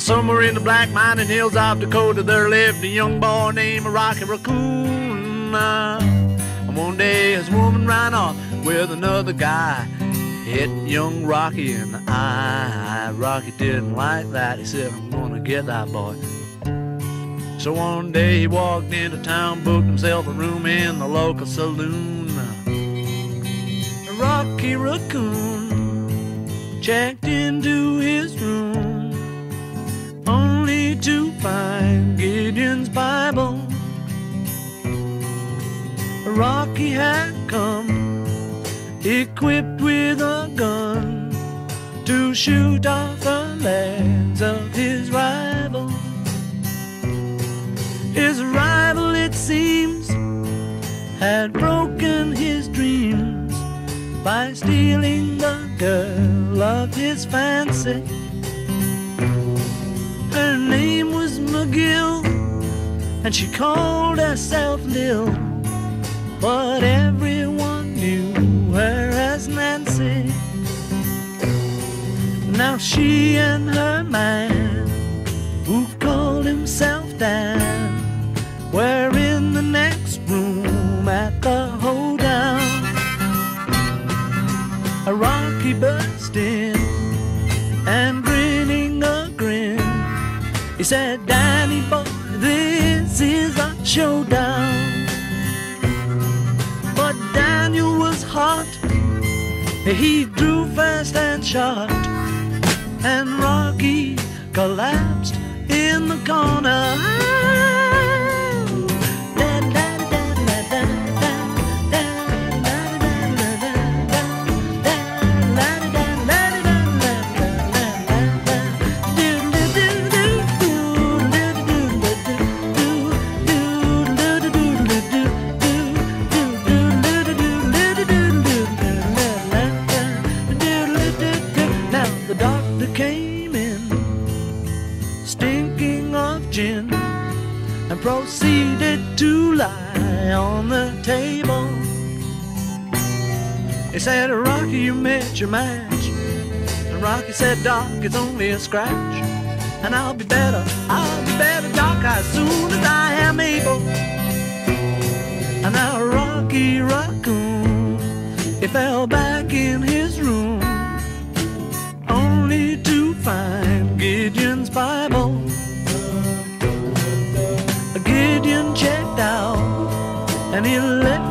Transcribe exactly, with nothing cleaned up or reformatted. somewhere in the black mining hills of Dakota, there lived a young boy named Rocky Raccoon. And one day his woman ran off with another guy, hit young Rocky in the eye. Rocky didn't like that. He said, I'm gonna get that boy. So one day he walked into town, booked himself a room in the local saloon. Rocky Raccoon checked into his room, only to find Gideon's Bible. Rocky had come equipped with a gun to shoot off the legs of his rival. His rival, it seems, had broken his dreams by stealing the girl of his fancy. Her name was McGill, and she called herself Lil, but everyone knew her as Nancy. Now she and her man, who called himself Dan, were in the next room at the hoedown. Rocky burst in, and grinning a grin, he said, Danny boy, this is a showdown. But Daniel was hot, he drew fast and shot, and Rocky collapsed in the corner. And proceeded to lie on the table. He said, Rocky, you met your match. And Rocky said, Doc, it's only a scratch. And I'll be better, I'll be better, Doc, as soon as I am able. And now Rocky Raccoon, he fell back in his room, only to find Gideon's Bible. Gideon checked out, and he left